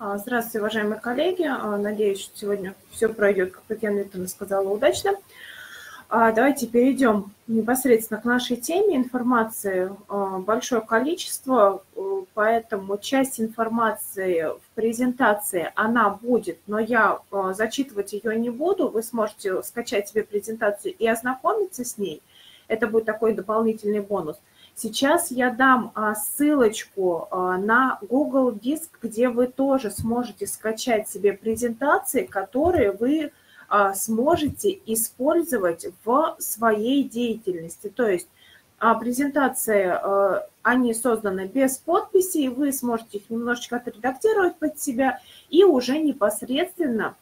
Здравствуйте, уважаемые коллеги. Надеюсь, что сегодня все пройдет, как Татьяна Викторовна сказала, удачно. Давайте перейдем непосредственно к нашей теме. Информации большое количество, поэтому часть информации в презентации, она будет, но я зачитывать ее не буду. Вы сможете скачать себе презентацию и ознакомиться с ней. Это будет такой дополнительный бонус. Сейчас я дам ссылочку на Google Диск, где вы тоже сможете скачать себе презентации, которые вы сможете использовать в своей деятельности. То есть презентации, они созданы без подписи, и вы сможете их немножечко отредактировать под себя и уже непосредственно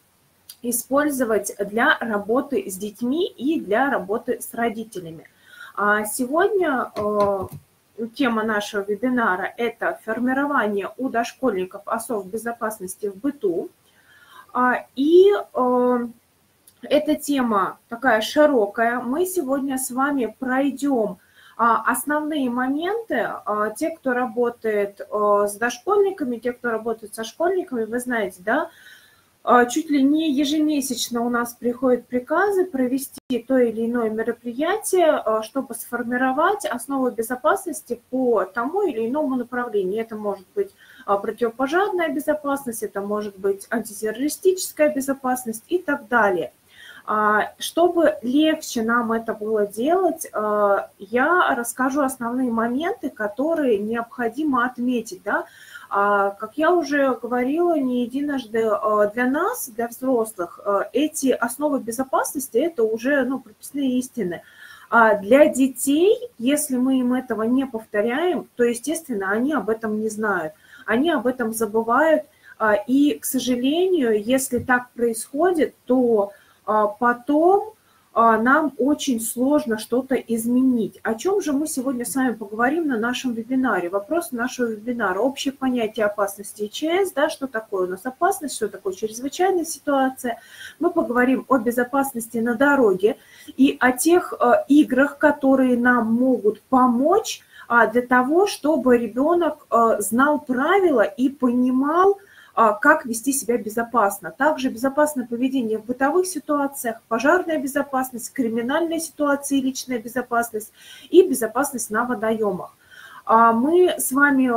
использовать для работы с детьми и для работы с родителями. Сегодня тема нашего вебинара – это формирование у дошкольников азов безопасности в быту. И эта тема такая широкая. Мы сегодня с вами пройдем основные моменты. Те, кто работает с дошкольниками, те, кто работает со школьниками, вы знаете, да, чуть ли не ежемесячно у нас приходят приказы провести то или иное мероприятие, чтобы сформировать основы безопасности по тому или иному направлению. Это может быть противопожарная безопасность, это может быть антитеррористическая безопасность и так далее. Чтобы легче нам это было делать, я расскажу основные моменты, которые необходимо отметить, да? Как я уже говорила не единожды, для нас, для взрослых, эти основы безопасности – это уже, ну, прописные истины. А для детей, если мы им этого не повторяем, то, естественно, они об этом не знают, они об этом забывают. И, к сожалению, если так происходит, то потом нам очень сложно что-то изменить. О чем же мы сегодня с вами поговорим на нашем вебинаре? Вопрос нашего вебинара. Общее понятие опасности ИЧС, да, что такое у нас опасность, что такое чрезвычайная ситуация. Мы поговорим о безопасности на дороге и о тех играх, которые нам могут помочь для того, чтобы ребенок знал правила и понимал, как вести себя безопасно. Также безопасное поведение в бытовых ситуациях, пожарная безопасность, криминальные ситуации, личная безопасность и безопасность на водоемах. Мы с вами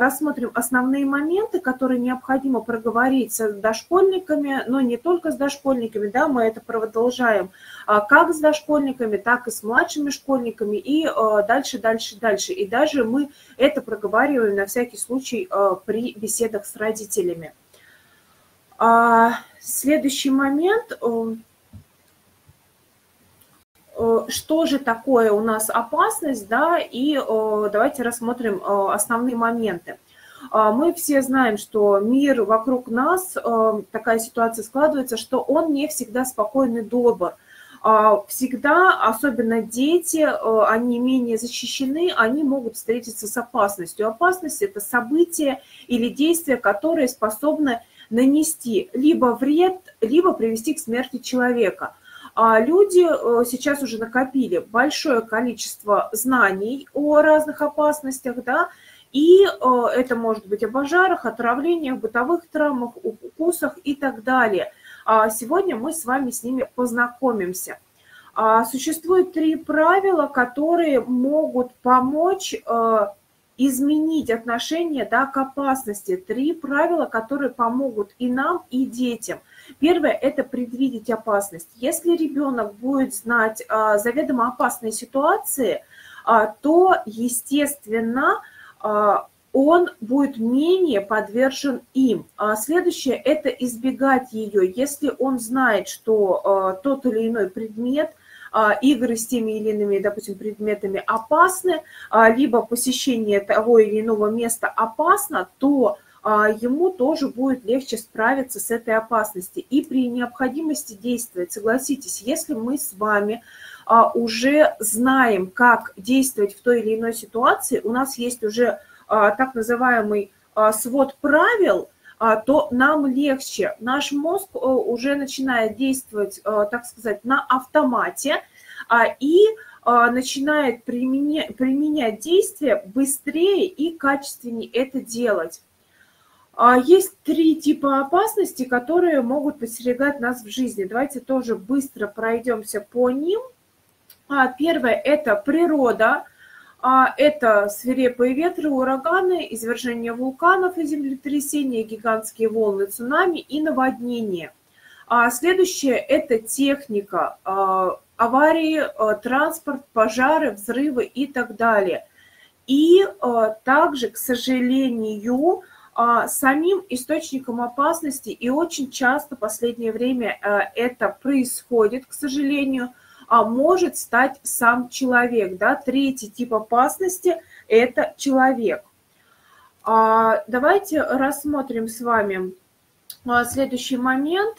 рассмотрим основные моменты, которые необходимо проговорить с дошкольниками, но не только с дошкольниками, да, мы это продолжаем как с дошкольниками, так и с младшими школьниками и дальше. И даже мы это проговариваем на всякий случай при беседах с родителями. Следующий момент. Что же такое у нас опасность, да, и давайте рассмотрим основные моменты. Мы все знаем, что мир вокруг нас, такая ситуация складывается, что он не всегда спокойный, добр. Всегда, особенно дети, они менее защищены, они могут встретиться с опасностью. Опасность – это событие или действие, которое способно нанести либо вред, либо привести к смерти человека. Люди сейчас уже накопили большое количество знаний о разных опасностях, да, и это может быть о пожарах, отравлениях, бытовых травмах, укусах и так далее. Сегодня мы с вами с ними познакомимся. Существует три правила, которые могут помочь изменить отношение, да, к опасности. Три правила, которые помогут и нам, и детям. Первое – это предвидеть опасность. Если ребенок будет знать заведомо опасные ситуации, то, естественно, он будет менее подвержен им. Следующее – это избегать ее. Если он знает, что тот или иной предмет, игры с теми или иными, допустим, предметами опасны, либо посещение того или иного места опасно, то ему тоже будет легче справиться с этой опасностью. И при необходимости действовать, согласитесь, если мы с вами уже знаем, как действовать в той или иной ситуации, у нас есть уже так называемый свод правил, то нам легче. Наш мозг уже начинает действовать, так сказать, на автомате и начинает применять действия быстрее и качественнее это делать. Есть три типа опасностей, которые могут подстерегать нас в жизни. Давайте тоже быстро пройдемся по ним. Первое – это природа. Это свирепые ветры, ураганы, извержения вулканов и землетрясения, гигантские волны, цунами и наводнения. Следующее – это техника, аварии, транспорт, пожары, взрывы и так далее. И также, к сожалению, самим источником опасности, и очень часто в последнее время это происходит, к сожалению, может стать сам человек. Да? Третий тип опасности – это человек. Давайте рассмотрим с вами следующий момент.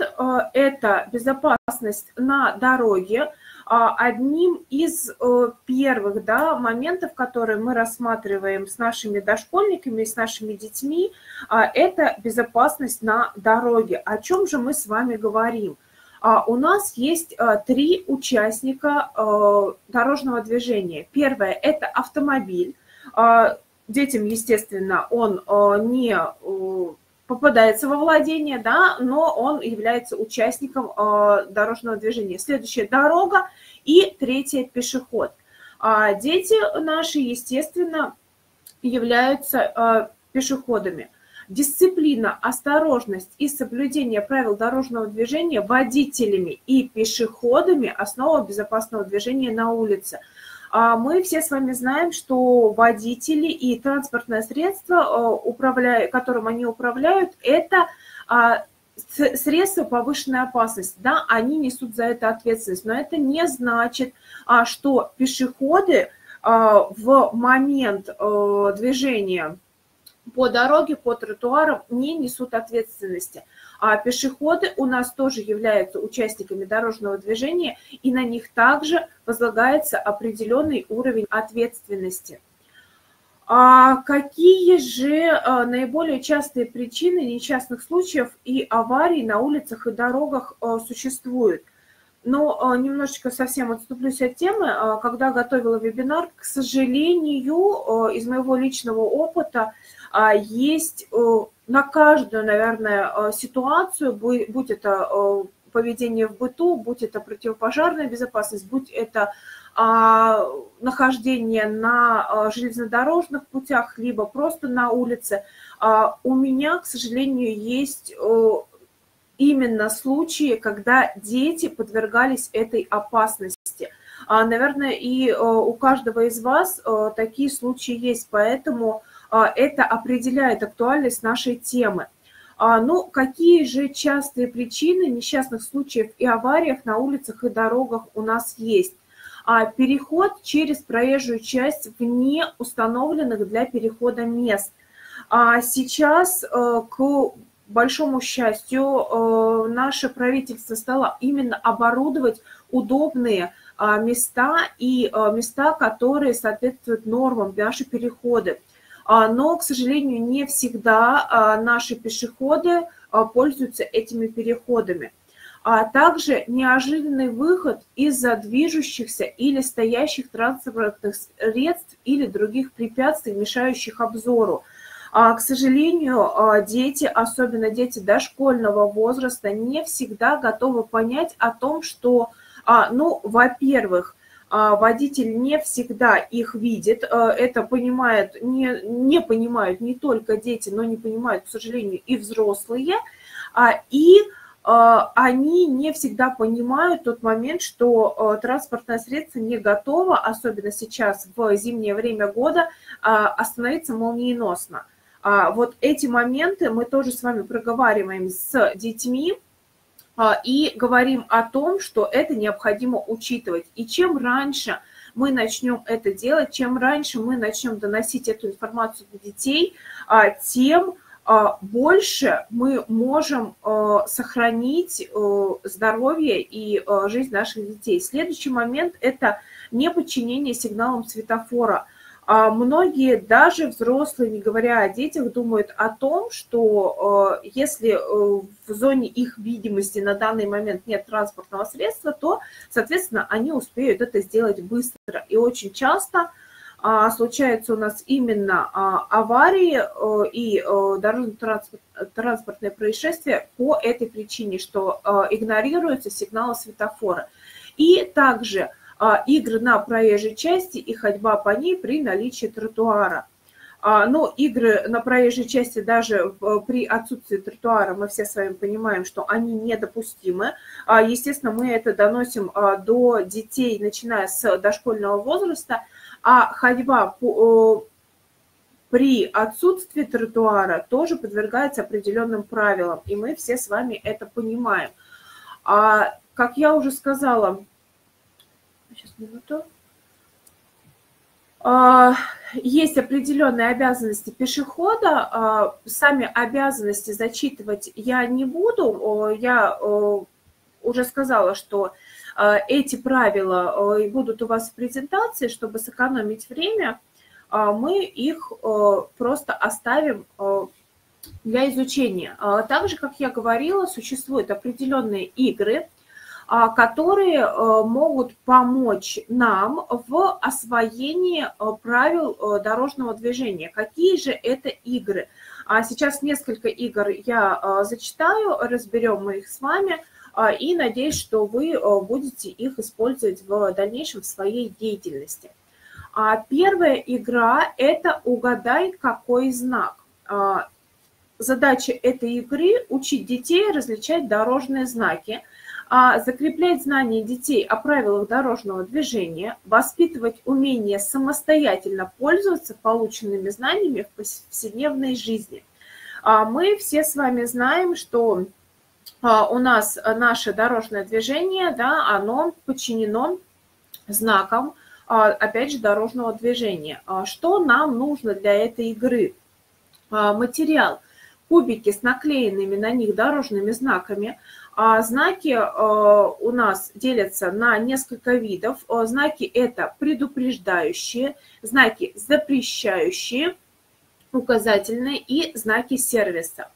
Это безопасность на дороге. Одним из первых, да, моментов, которые мы рассматриваем с нашими дошкольниками, с нашими детьми, это безопасность на дороге. О чем же мы с вами говорим? У нас есть три участника дорожного движения. Первое – это автомобиль. Детям, естественно, он не попадается во владение, да, но он является участником дорожного движения. Следующая – дорога, и третье – пешеход. Дети наши, естественно, являются пешеходами. Дисциплина, осторожность и соблюдение правил дорожного движения водителями и пешеходами – основа безопасного движения на улице. Мы все с вами знаем, что водители и транспортное средство, которым они управляют, это средства повышенной опасности. Да, они несут за это ответственность, но это не значит, что пешеходы в момент движения по дороге, по тротуарам не несут ответственности. А пешеходы у нас тоже являются участниками дорожного движения, и на них также возлагается определенный уровень ответственности. Какие же наиболее частые причины несчастных случаев и аварий на улицах и дорогах существуют? Но немножечко совсем отступлюсь от темы. Когда готовила вебинар, к сожалению, из моего личного опыта есть на каждую, наверное, ситуацию, будь это поведение в быту, будь это противопожарная безопасность, будь это нахождение на железнодорожных путях, либо просто на улице, у меня, к сожалению, есть именно случаи, когда дети подвергались этой опасности. Наверное, и у каждого из вас такие случаи есть, поэтому это определяет актуальность нашей темы. Ну, какие же частые причины несчастных случаев и авариях на улицах и дорогах у нас есть? Переход через проезжую часть вне установленных для перехода мест. Сейчас к большому счастью, наше правительство стало именно оборудовать удобные места и места, которые соответствуют нормам, наши переходы. Но, к сожалению, не всегда наши пешеходы пользуются этими переходами. А также неожиданный выход из-за движущихся или стоящих транспортных средств или других препятствий, мешающих обзору. К сожалению, дети, особенно дети дошкольного возраста, не всегда готовы понять о том, что, ну, во-первых, водитель не всегда их видит, это понимают, не понимают не только дети, но не понимают, к сожалению, и взрослые, и они не всегда понимают тот момент, что транспортное средство не готово, особенно сейчас в зимнее время года, остановиться молниеносно. Вот эти моменты мы тоже с вами проговариваем с детьми и говорим о том, что это необходимо учитывать. И чем раньше мы начнем это делать, чем раньше мы начнем доносить эту информацию до детей, тем больше мы можем сохранить здоровье и жизнь наших детей. Следующий момент – это неподчинение сигналам светофора. Многие, даже взрослые, не говоря о детях, думают о том, что если в зоне их видимости на данный момент нет транспортного средства, то, соответственно, они успеют это сделать быстро. И очень часто случаются у нас именно аварии и дорожно-транспортные происшествия по этой причине, что игнорируются сигналы светофора. И также игры на проезжей части и ходьба по ней при наличии тротуара. Но игры на проезжей части даже при отсутствии тротуара, мы все с вами понимаем, что они недопустимы. Естественно, мы это доносим до детей, начиная с дошкольного возраста. А ходьба при отсутствии тротуара тоже подвергается определенным правилам. И мы все с вами это понимаем. Как я уже сказала... Сейчас, минуту. Есть определенные обязанности пешехода, сами обязанности зачитывать я не буду, я уже сказала, что эти правила будут у вас в презентации, чтобы сэкономить время, мы их просто оставим для изучения. Также, как я говорила, существуют определенные игры, которые могут помочь нам в освоении правил дорожного движения. Какие же это игры? Сейчас несколько игр я зачитаю, разберем мы их с вами, и надеюсь, что вы будете их использовать в дальнейшем в своей деятельности. Первая игра – это «Угадай, какой знак». Задача этой игры – учить детей различать дорожные знаки, закреплять знания детей о правилах дорожного движения, воспитывать умение самостоятельно пользоваться полученными знаниями в повседневной жизни. Мы все с вами знаем, что у нас наше дорожное движение, да, оно подчинено знакам, опять же, дорожного движения. Что нам нужно для этой игры? Материал. Кубики с наклеенными на них дорожными знаками. Знаки у нас делятся на несколько видов. Знаки – это предупреждающие, знаки запрещающие, указательные и знаки сервиса.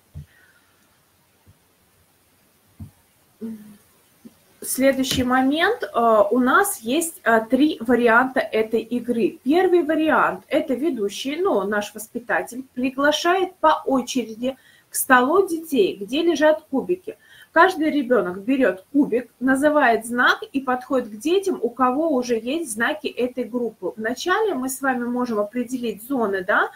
Следующий момент. У нас есть три варианта этой игры. Первый вариант – это ведущий, ну, наш воспитатель, приглашает по очереди к столу детей, где лежат кубики. Каждый ребенок берет кубик, называет знак и подходит к детям, у кого уже есть знаки этой группы. Вначале мы с вами можем определить зоны, да,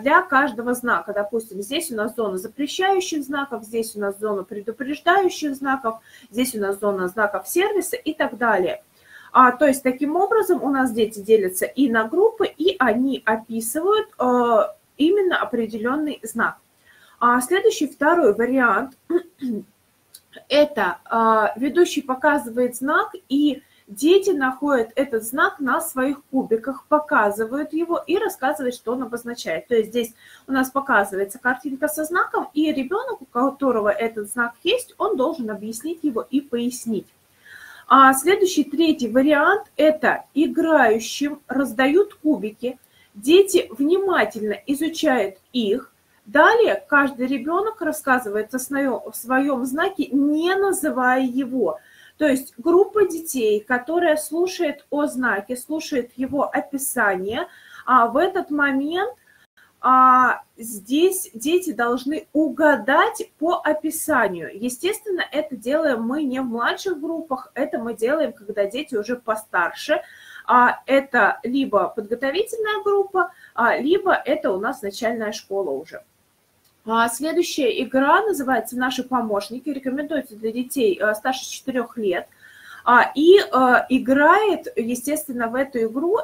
для каждого знака. Допустим, здесь у нас зона запрещающих знаков, здесь у нас зона предупреждающих знаков, здесь у нас зона знаков сервиса и так далее. То есть таким образом у нас дети делятся и на группы, и они описывают именно определенный знак. Следующий, второй вариант – это ведущий показывает знак, и дети находят этот знак на своих кубиках, показывают его и рассказывают, что он обозначает. То есть здесь у нас показывается картинка со знаком, и ребенок, у которого этот знак есть, он должен объяснить его и пояснить. Следующий, третий вариант – это играющим раздают кубики, дети внимательно изучают их. Далее каждый ребенок рассказывает о своем знаке, не называя его. То есть группа детей, которая слушает о знаке, слушает его описание, а в этот момент здесь дети должны угадать по описанию. Естественно, это делаем мы не в младших группах, это мы делаем, когда дети уже постарше. Это либо подготовительная группа, либо это у нас начальная школа уже. Следующая игра называется «Наши помощники», рекомендуется для детей старше 4 лет. И играет, естественно, в эту игру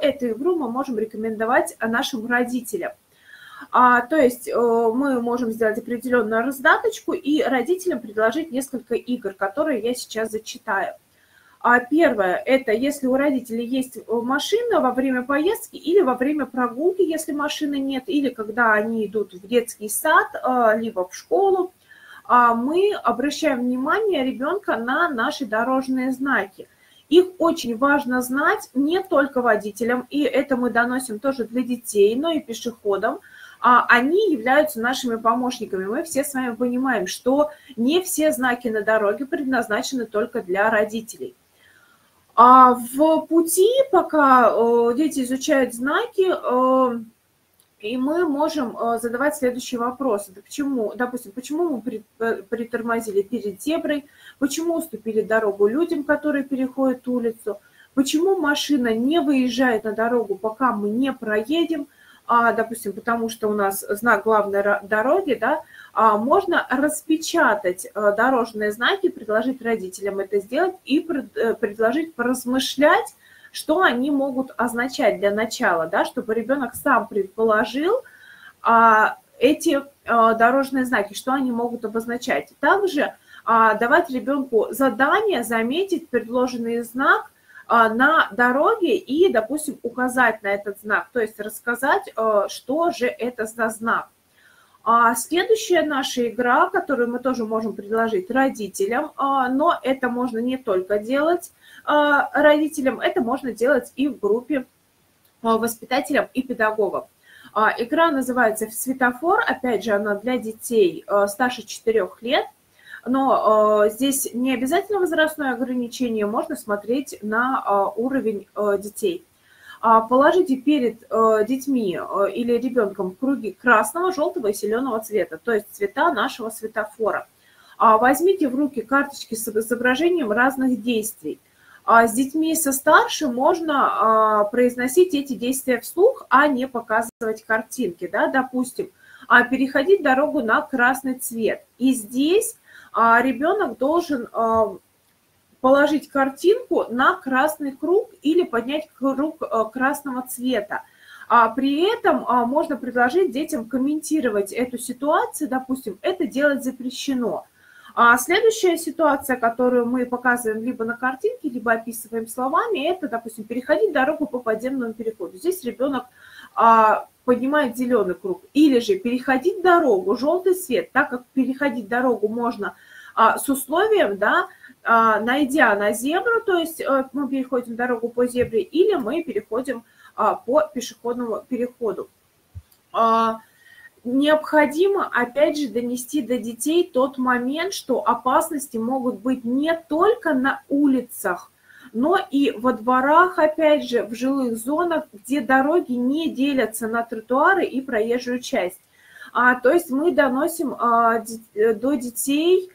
мы можем рекомендовать нашим родителям. То есть мы можем сделать определенную раздаточку и родителям предложить несколько игр, которые я сейчас зачитаю. Первое – это если у родителей есть машина во время поездки или во время прогулки, если машины нет, или когда они идут в детский сад, либо в школу, мы обращаем внимание ребенка на наши дорожные знаки. Их очень важно знать не только водителям, и это мы доносим тоже для детей, но и пешеходам. Они являются нашими помощниками. Мы все с вами понимаем, что не все знаки на дороге предназначены только для родителей. А в пути, пока дети изучают знаки, и мы можем задавать следующие вопросы. Допустим, почему мы притормозили перед зеброй, почему уступили дорогу людям, которые переходят улицу, почему машина не выезжает на дорогу, пока мы не проедем, допустим, потому что у нас знак главной дороги, да, можно распечатать дорожные знаки, предложить родителям это сделать и предложить поразмышлять, что они могут означать для начала, да, чтобы ребенок сам предположил эти дорожные знаки, что они могут обозначать. Также давать ребенку задание заметить предложенный знак на дороге и, допустим, указать на этот знак, то есть рассказать, что же это за знак. Следующая наша игра, которую мы тоже можем предложить родителям, но это можно не только делать родителям, это можно делать и в группе воспитателям и педагогов. Игра называется «Светофор», опять же, она для детей старше 4 лет, но здесь не обязательно возрастное ограничение, можно смотреть на уровень детей. Положите перед детьми или ребенком круги красного, желтого и зеленого цвета, то есть цвета нашего светофора. Возьмите в руки карточки с изображением разных действий. С детьми постарше можно произносить эти действия вслух, а не показывать картинки. Да? Допустим, переходить дорогу на красный цвет. И здесь ребенок должен положить картинку на красный круг или поднять круг красного цвета. При этом можно предложить детям комментировать эту ситуацию. Допустим, это делать запрещено. Следующая ситуация, которую мы показываем либо на картинке, либо описываем словами, это, допустим, переходить дорогу по подземному переходу. Здесь ребенок поднимает зеленый круг. Или же переходить дорогу, желтый цвет, так как переходить дорогу можно с условием, да, найдя на зебру, то есть мы переходим дорогу по зебре, или мы переходим по пешеходному переходу. Необходимо, опять же, донести до детей тот момент, что опасности могут быть не только на улицах, но и во дворах, опять же, в жилых зонах, где дороги не делятся на тротуары и проезжую часть. То есть мы доносим до детей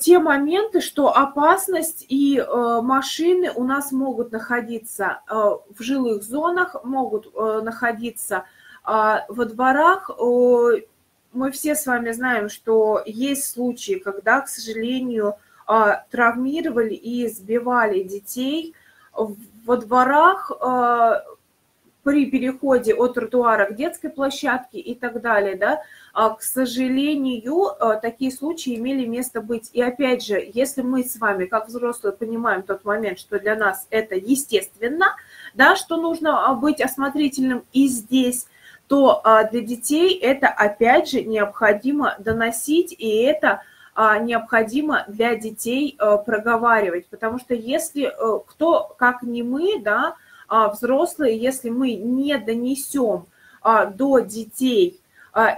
те моменты, что опасность и машины у нас могут находиться в жилых зонах, могут находиться во дворах. Мы все с вами знаем, что есть случаи, когда, к сожалению, травмировали и сбивали детей во дворах при переходе от тротуара к детской площадке и так далее, да. К сожалению, такие случаи имели место быть. И опять же, если мы с вами, как взрослые, понимаем тот момент, что для нас это естественно, да, что нужно быть осмотрительным и здесь, то для детей это, опять же, необходимо доносить, и это необходимо для детей проговаривать. Потому что если кто, как не мы, да, взрослые, если мы не донесем до детей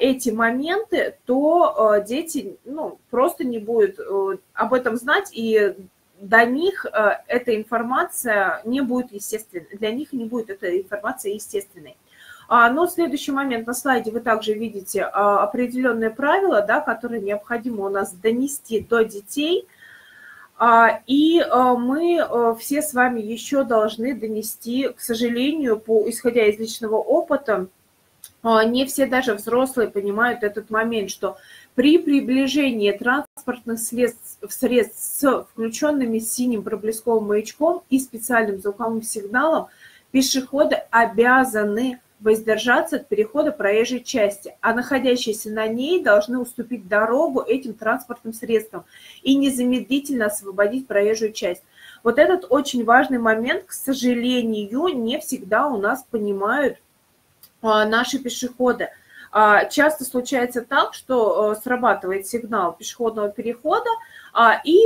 эти моменты, то дети, ну, просто не будут об этом знать, и до них эта информация не будет естественной. Для них не будет эта информация естественной. Но следующий момент на слайде вы также видите определенные правила, да, которые необходимо у нас донести до детей. И мы все с вами еще должны донести, к сожалению, исходя из личного опыта, не все даже взрослые понимают этот момент, что при приближении транспортных средств с включенными синим проблесковым маячком и специальным звуковым сигналом пешеходы обязаны воздержаться от перехода проезжей части, а находящиеся на ней должны уступить дорогу этим транспортным средствам и незамедлительно освободить проезжую часть. Вот этот очень важный момент, к сожалению, не всегда у нас понимают наши пешеходы. Часто случается так, что срабатывает сигнал пешеходного перехода, и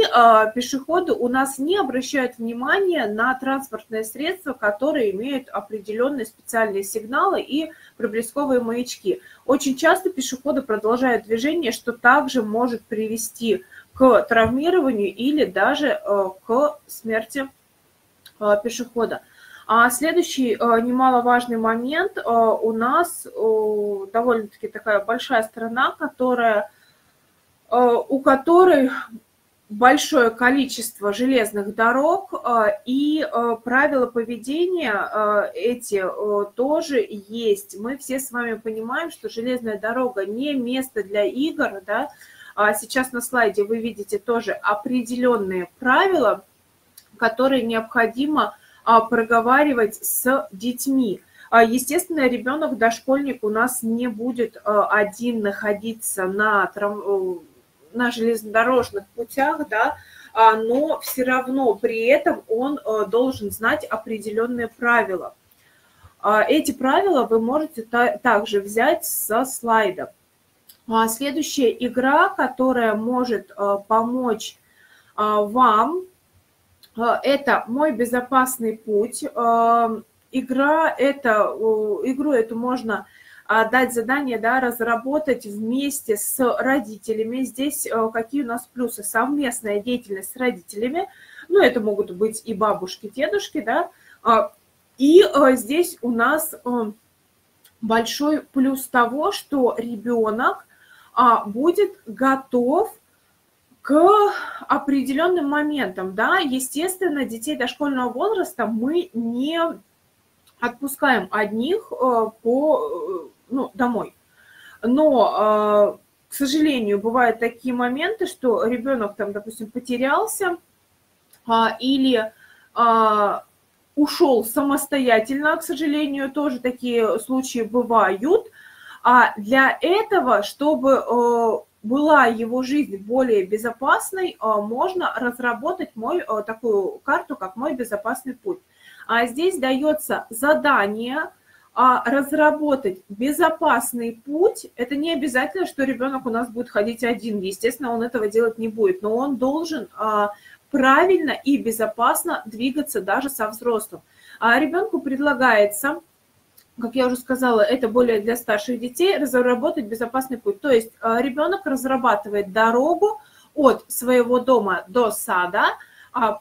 пешеходы у нас не обращают внимания на транспортные средства, которые имеют определенные специальные сигналы и проблесковые маячки. Очень часто пешеходы продолжают движение, что также может привести к травмированию или даже к смерти пешехода. А следующий немаловажный момент. У нас довольно-таки такая большая страна, у которой большое количество железных дорог, и правила поведения эти тоже есть. Мы все с вами понимаем, что железная дорога не место для игр, да? Сейчас на слайде вы видите тоже определенные правила, которые необходимо проговаривать с детьми. Естественно, ребенок, дошкольник у нас не будет один находиться на железнодорожных путях, да, но все равно при этом он должен знать определенные правила. Эти правила вы можете также взять со слайда. Следующая игра, которая может помочь вам, это «Мой безопасный путь». Игру эту можно дать задание, да, разработать вместе с родителями. Здесь какие у нас плюсы? Совместная деятельность с родителями. Ну, это могут быть и бабушки, дедушки, да. И здесь у нас большой плюс того, что ребенок будет готов к определенным моментам, да. Естественно, детей дошкольного возраста мы не отпускаем одних домой. Но, к сожалению, бывают такие моменты, что ребенок, там, допустим, потерялся или ушел самостоятельно, к сожалению, тоже такие случаи бывают. А для этого, чтобы была его жизнь более безопасной, можно разработать такую карту, как «Мой безопасный путь». А здесь дается задание разработать безопасный путь. Это не обязательно, что ребенок у нас будет ходить один. Естественно, он этого делать не будет, но он должен правильно и безопасно двигаться даже со взрослым. А ребенку предлагается, как я уже сказала, это более для старших детей, разработать безопасный путь. То есть ребенок разрабатывает дорогу от своего дома до сада,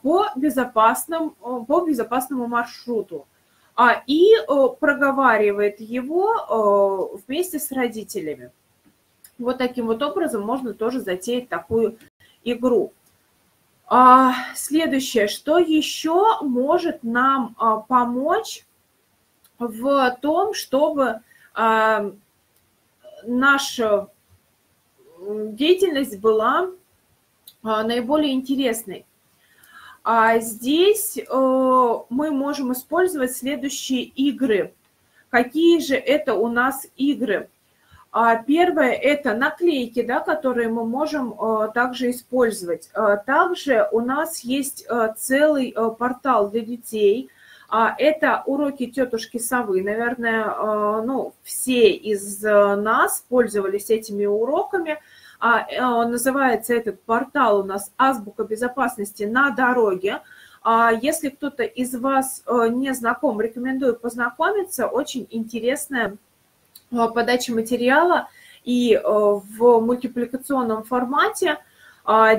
по безопасному маршруту, и проговаривает его вместе с родителями. Вот таким вот образом можно тоже затеять такую игру. Следующее, что еще может нам помочь в том, чтобы наша деятельность была наиболее интересной. Здесь мы можем использовать следующие игры. Какие же это у нас игры? Первое – это наклейки, да, которые мы можем также использовать. Также у нас есть целый портал для детей. Это уроки тетушки-совы. Наверное, все из нас пользовались этими уроками. Называется этот портал у нас «Азбука безопасности на дороге». Если кто-то из вас не знаком, рекомендую познакомиться. Очень интересная подача материала. И в мультипликационном формате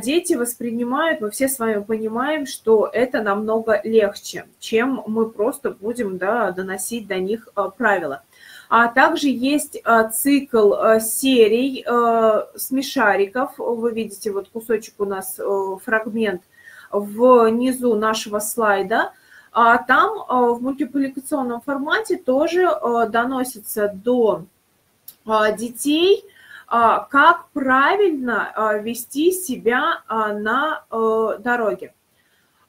дети воспринимают, мы все с вами понимаем, что это намного легче, чем мы просто будем, да, доносить до них правила. А также есть цикл серий смешариков. Вы видите, вот кусочек у нас, фрагмент внизу нашего слайда. Там в мультипликационном формате тоже доносится до детей, как правильно вести себя на дороге.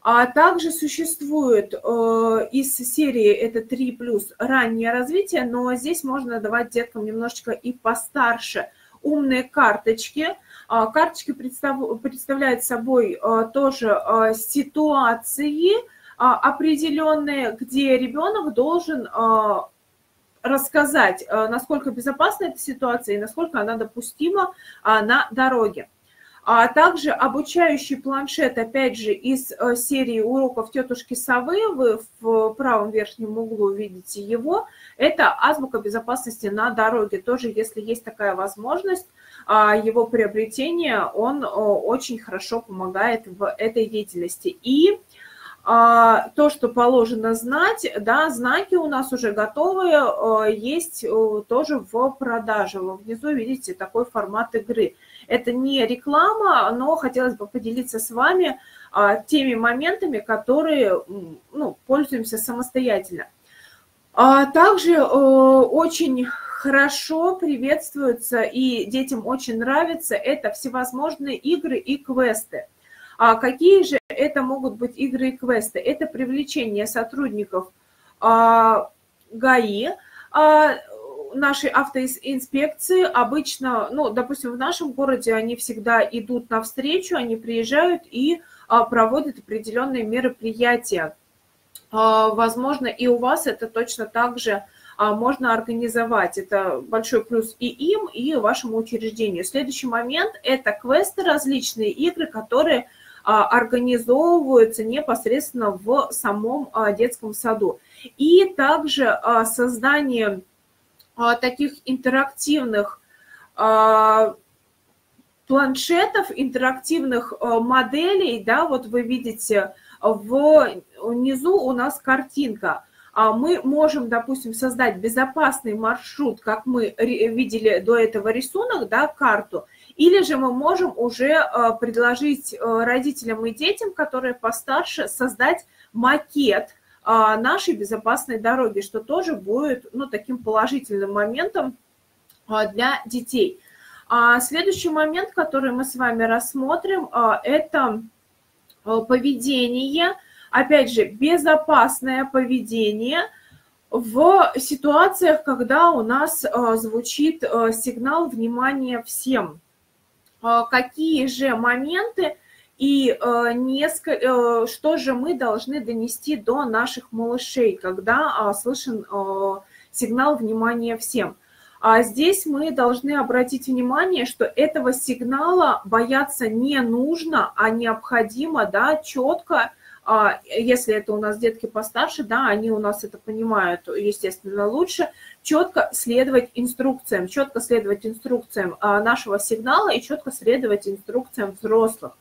А также существует из серии это 3+, раннее развитие, но здесь можно давать деткам немножечко и постарше. Умные карточки. Карточки представляют собой тоже ситуации определенные, где ребенок должен рассказать, насколько безопасна эта ситуация и насколько она допустима на дороге. А также обучающий планшет, опять же, из серии уроков тетушки-совы, вы в правом верхнем углу видите его, это «Азбука безопасности на дороге». Тоже, если есть такая возможность, его приобретение, он очень хорошо помогает в этой деятельности. И то, что положено знать, да, знаки у нас уже готовые, есть тоже в продаже. Вы внизу видите такой формат игры. Это не реклама, но хотелось бы поделиться с вами теми моментами, которые, ну, пользуемся самостоятельно. Также очень хорошо приветствуются и детям очень нравятся это всевозможные игры и квесты. А какие же это могут быть игры и квесты? Это привлечение сотрудников ГАИ, нашей автоинспекции. Обычно, ну, допустим, в нашем городе они всегда идут навстречу, они приезжают и проводят определенные мероприятия. Возможно, и у вас это точно так же можно организовать. Это большой плюс и им, и вашему учреждению. Следующий момент – это квесты, различные игры, которые организовываются непосредственно в самом детском саду. И также создание таких интерактивных планшетов, интерактивных моделей, да, вот вы видите внизу у нас картинка. Мы можем, допустим, создать безопасный маршрут, как мы видели до этого рисунок, да, карту, или же мы можем уже предложить родителям и детям, которые постарше, создать макет нашей безопасной дороги, что тоже будет, ну, таким положительным моментом для детей. Следующий момент, который мы с вами рассмотрим, это поведение. Опять же, безопасное поведение в ситуациях, когда у нас звучит сигнал «Внимание всем». Какие же моменты и что же мы должны донести до наших малышей, когда слышен сигнал «Внимание всем». А здесь мы должны обратить внимание, что этого сигнала бояться не нужно, а необходимо, да, четко. Если это у нас детки постарше, да, они у нас это понимают, естественно, лучше, четко следовать инструкциям нашего сигнала и четко следовать инструкциям взрослых.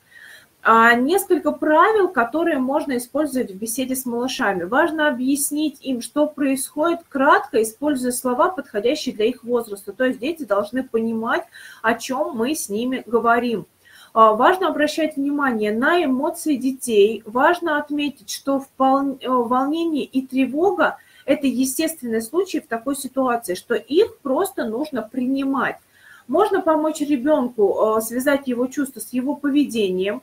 Несколько правил, которые можно использовать в беседе с малышами. Важно объяснить им, что происходит, кратко, используя слова, подходящие для их возраста. То есть дети должны понимать, о чем мы с ними говорим. Важно обращать внимание на эмоции детей. Важно отметить, что волнение и тревога – это естественный случай в такой ситуации, что их просто нужно принимать. Можно помочь ребенку связать его чувства с его поведением.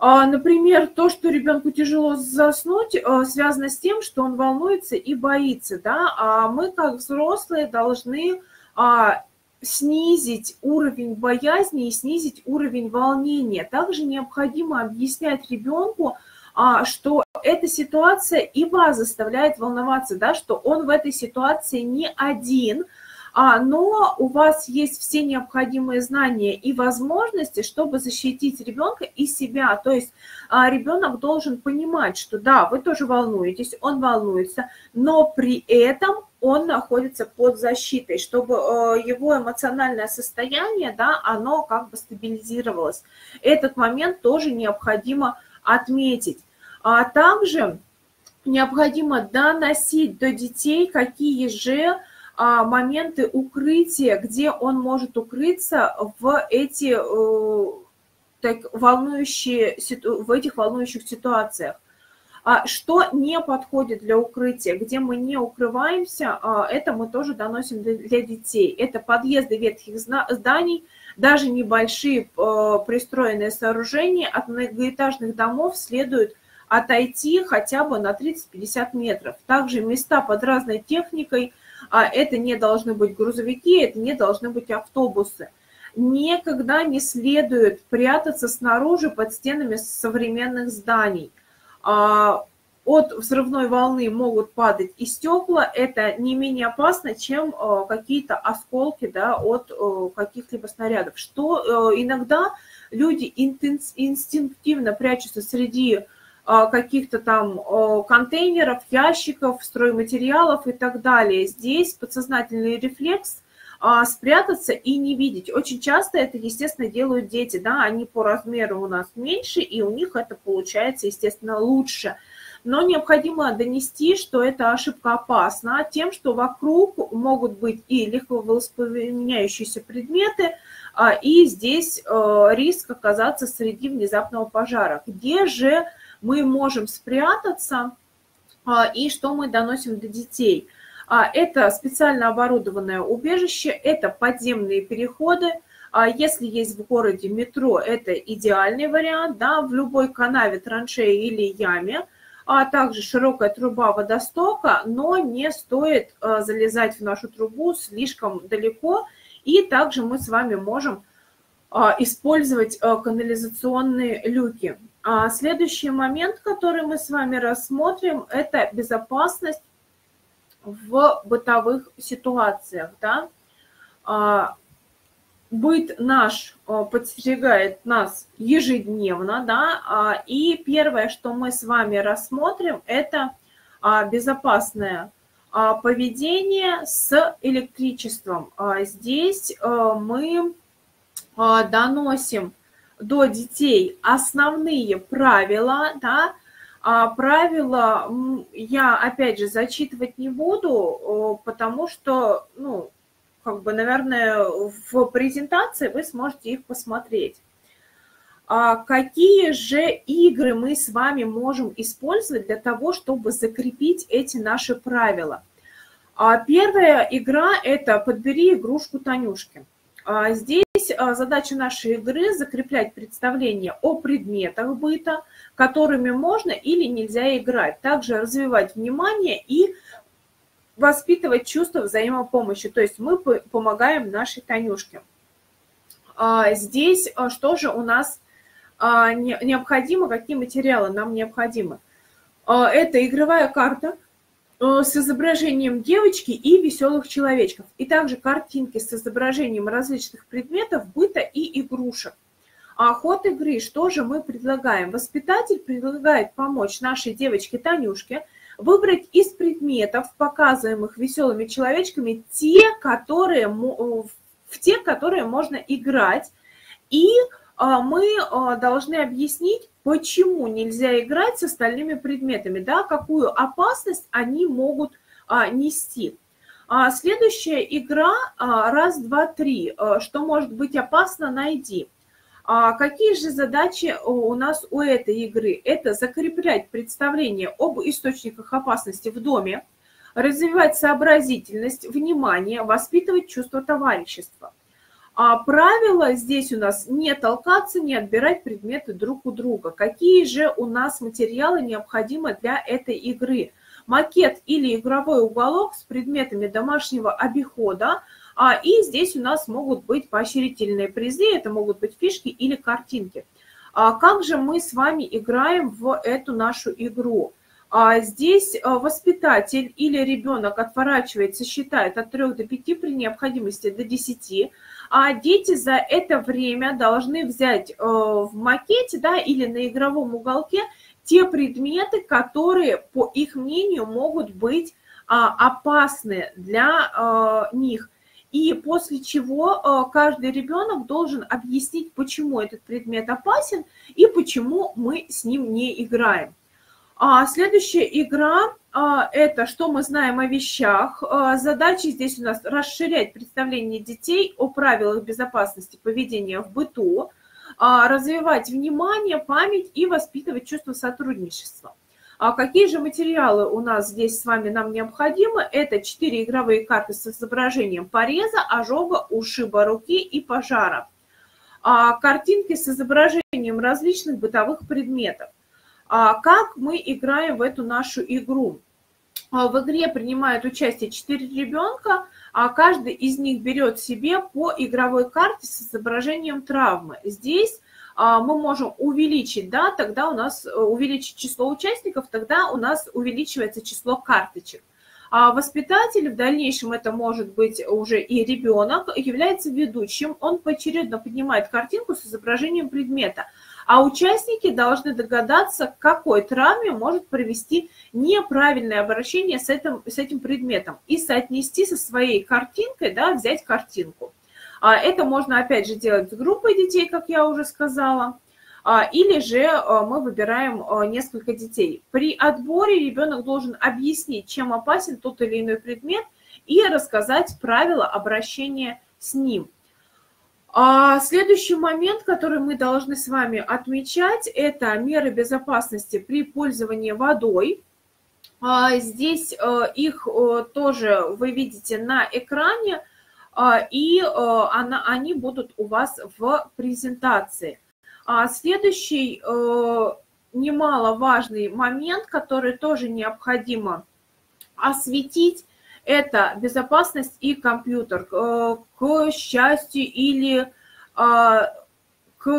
Например, то, что ребенку тяжело заснуть, связано с тем, что он волнуется и боится. Да? А мы, как взрослые, должны снизить уровень боязни и снизить уровень волнения. Также необходимо объяснять ребенку, что эта ситуация его заставляет волноваться, да, что он в этой ситуации не один, но у вас есть все необходимые знания и возможности, чтобы защитить ребенка и себя. То есть ребенок должен понимать, что да, вы тоже волнуетесь, он волнуется, но при этом он находится под защитой, чтобы его эмоциональное состояние, да, оно как бы стабилизировалось. Этот момент тоже необходимо отметить. А также необходимо доносить до детей, какие же моменты укрытия, где он может укрыться в эти этих волнующих ситуациях. Что не подходит для укрытия, где мы не укрываемся, это мы тоже доносим для детей. Это подъезды ветхих зданий, даже небольшие пристроенные сооружения от многоэтажных домов следует отойти хотя бы на 30-50 метров. Также места под разной техникой, это не должны быть грузовики, это не должны быть автобусы. Никогда не следует прятаться снаружи под стенами современных зданий. От взрывной волны могут падать и стекла, это не менее опасно, чем какие-то осколки, да, от каких-либо снарядов. Что иногда люди инстинктивно прячутся среди каких-то там контейнеров, ящиков, стройматериалов и так далее. Здесь подсознательный рефлекс спрятаться и не видеть. Очень часто это, естественно, делают дети, да, они по размеру у нас меньше, и у них это получается, естественно, лучше. Но необходимо донести, что эта ошибка опасна тем, что вокруг могут быть и легко воспламеняющиеся предметы, и здесь риск оказаться среди внезапного пожара. Где же мы можем спрятаться и что мы доносим до детей? Это специально оборудованное убежище, это подземные переходы. Если есть в городе метро, это идеальный вариант, да, в любой канаве, траншее или яме, а также широкая труба водостока, но не стоит залезать в нашу трубу слишком далеко. И также мы с вами можем использовать канализационные люки. Следующий момент, который мы с вами рассмотрим, это безопасность в бытовых ситуациях. Да? Быт наш подстерегает нас ежедневно, да? И первое, что мы с вами рассмотрим, это безопасное поведение с электричеством. Здесь мы доносим до детей основные правила, да? Правила я, опять же, зачитывать не буду, потому что, ну, как бы, наверное, в презентации вы сможете их посмотреть. Какие же игры мы с вами можем использовать для того, чтобы закрепить эти наши правила? Первая игра – это «Подбери игрушку Танюшки». Здесь задача нашей игры – закреплять представление о предметах быта, которыми можно или нельзя играть, также развивать внимание и воспитывать чувство взаимопомощи. То есть мы помогаем нашей Танюшке. Здесь что же у нас необходимо, какие материалы нам необходимы? Это игровая карта с изображением девочки и веселых человечков, и также картинки с изображением различных предметов быта и игрушек. А ход игры, что же мы предлагаем? Воспитатель предлагает помочь нашей девочке Танюшке выбрать из предметов, показываемых веселыми человечками, в те, которые можно играть. И мы должны объяснить, почему нельзя играть с остальными предметами, да, какую опасность они могут нести. Следующая игра «Раз, два, три». Что может быть опасно, найди. Какие же задачи у нас у этой игры? Это закреплять представление об источниках опасности в доме, развивать сообразительность, внимание, воспитывать чувство товарищества. Правило здесь у нас: не толкаться, не отбирать предметы друг у друга. Какие же у нас материалы необходимы для этой игры? Макет или игровой уголок с предметами домашнего обихода. И здесь у нас могут быть поощрительные призы, это могут быть фишки или картинки. Как же мы с вами играем в эту нашу игру? Здесь воспитатель или ребенок отворачивается, считает от 3 до 5, при необходимости до 10. А дети за это время должны взять в макете, да, или на игровом уголке те предметы, которые, по их мнению, могут быть опасны для них. И после чего каждый ребенок должен объяснить, почему этот предмет опасен и почему мы с ним не играем. Следующая игра – это «Что мы знаем о вещах». Задача здесь у нас расширять представление детей о правилах безопасности поведения в быту, развивать внимание, память и воспитывать чувство сотрудничества. Какие же материалы у нас здесь с вами нам необходимы? Это 4 игровые карты с изображением пореза, ожога, ушиба руки и пожара. Картинки с изображением различных бытовых предметов. Как мы играем в эту нашу игру? В игре принимают участие 4 ребенка, а каждый из них берет себе по игровой карте с изображением травмы. Здесь мы можем увеличить, да, тогда у нас увеличить число участников, тогда у нас увеличивается число карточек. А воспитатель, в дальнейшем это может быть уже и ребенок, является ведущим, он поочередно поднимает картинку с изображением предмета. а участники должны догадаться, к какой травме может привести неправильное обращение с этим предметом и соотнести со своей картинкой, да, взять картинку. Это можно, опять же, делать с группой детей, как я уже сказала, или же мы выбираем несколько детей. При отборе ребенок должен объяснить, чем опасен тот или иной предмет, и рассказать правила обращения с ним. Следующий момент, который мы должны с вами отмечать, это меры безопасности при пользовании водой. Здесь их тоже вы видите на экране, и они будут у вас в презентации. Следующий немаловажный момент, который тоже необходимо осветить, это безопасность и компьютер. К счастью или к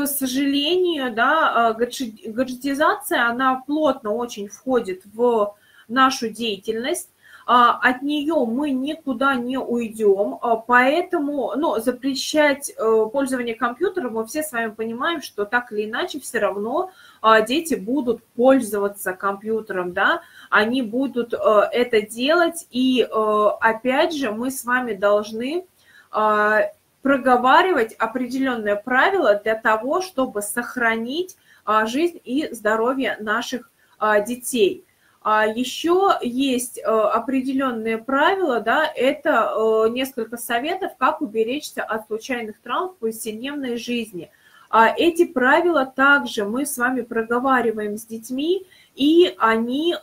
сожалению, да, гаджетизация, она плотно очень входит в нашу деятельность. От нее мы никуда не уйдем, поэтому запрещать пользование компьютером мы все с вами понимаем, что так или иначе все равно дети будут пользоваться компьютером, да, они будут это делать, и опять же мы с вами должны проговаривать определенные правила для того, чтобы сохранить жизнь и здоровье наших детей. Еще есть определенные правила, да, это несколько советов, как уберечься от случайных травм в повседневной жизни. Эти правила также мы с вами проговариваем с детьми, и они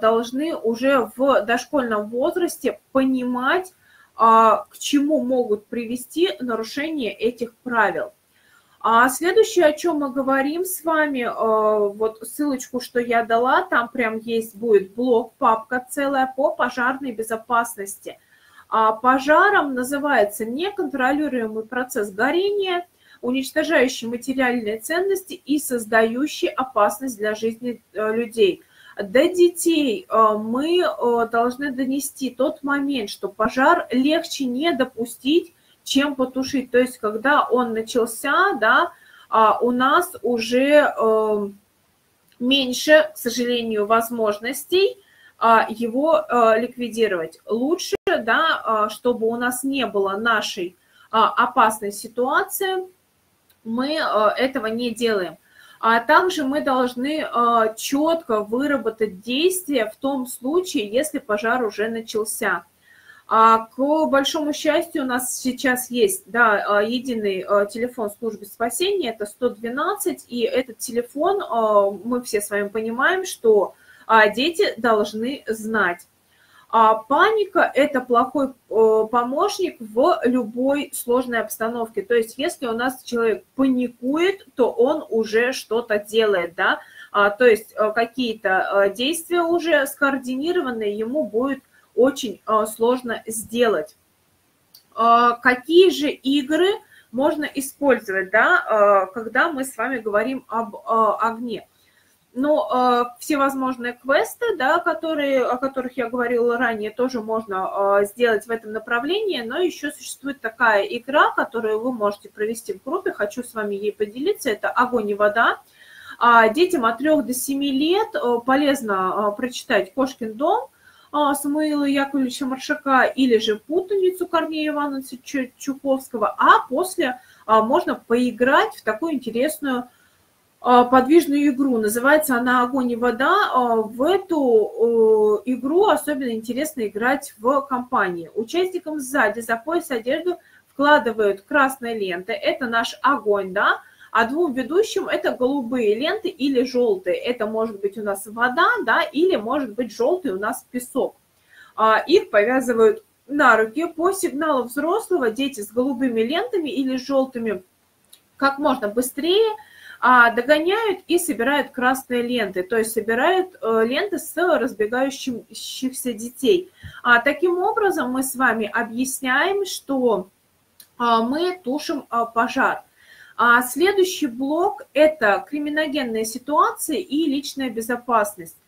должны уже в дошкольном возрасте понимать, к чему могут привести нарушение этих правил. Следующее, о чем мы говорим с вами, вот ссылочку, что я дала, там прям есть будет блок, папка целая по пожарной безопасности. Пожаром называется неконтролируемый процесс горения, уничтожающий материальные ценности и создающий опасность для жизни людей. До детей мы должны донести тот момент, что пожар легче не допустить, чем потушить. То есть, когда он начался, да, у нас уже меньше, к сожалению, возможностей его ликвидировать. Лучше, да, чтобы у нас не было нашей опасной ситуации, мы этого не делаем. А также мы должны четко выработать действия в том случае, если пожар уже начался. К большому счастью, у нас сейчас есть, да, единый телефон службы спасения, это 112, и этот телефон, мы все с вами понимаем, что дети должны знать. Паника – это плохой помощник в любой сложной обстановке. То есть, если у нас человек паникует, то он уже что-то делает, да, то есть какие-то действия уже скоординированные ему будет очень сложно сделать. Какие же игры можно использовать, да, когда мы с вами говорим об огне? Всевозможные квесты, да, о которых я говорила ранее, тоже можно сделать в этом направлении, но еще существует такая игра, которую вы можете провести в группе, хочу с вами ей поделиться, это «Огонь и вода». Детям от 3 до 7 лет полезно прочитать «Кошкин дом» Самуила Яковлевича Маршака или же «Путаницу» Корнея Ивановича Чуковского, а после можно поиграть в такую интересную подвижную игру. Называется она «Огонь и вода». В эту игру особенно интересно играть в компании. Участникам сзади за пояс одежду вкладывают красные ленты. Это наш огонь, да? А двум ведущим это голубые ленты или желтые. Это может быть у нас вода, да, или может быть желтый у нас песок. Их повязывают на руки. По сигналу взрослого дети с голубыми лентами или желтыми как можно быстрее догоняют и собирают красные ленты. То есть собирают ленты с разбегающихся детей. Таким образом мы с вами объясняем, что мы тушим пожар. Следующий блок – это криминогенные ситуации и личная безопасность.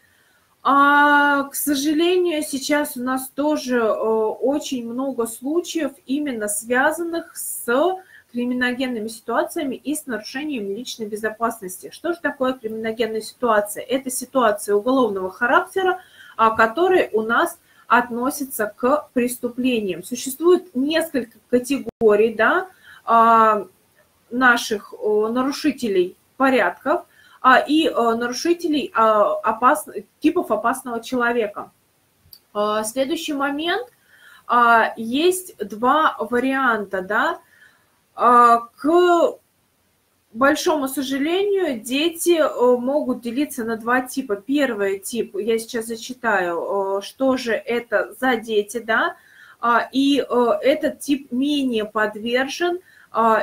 К сожалению, сейчас у нас тоже очень много случаев, именно связанных с криминогенными ситуациями и с нарушением личной безопасности. Что же такое криминогенная ситуация? Это ситуация уголовного характера, которые у нас относятся к преступлениям. Существует несколько категорий, да, наших нарушителей порядков и нарушителей типов опасного человека. Следующий момент. Есть два варианта, да. К большому сожалению, дети могут делиться на два типа. Первый тип, я сейчас зачитаю, что же это за дети, да, и этот тип менее подвержен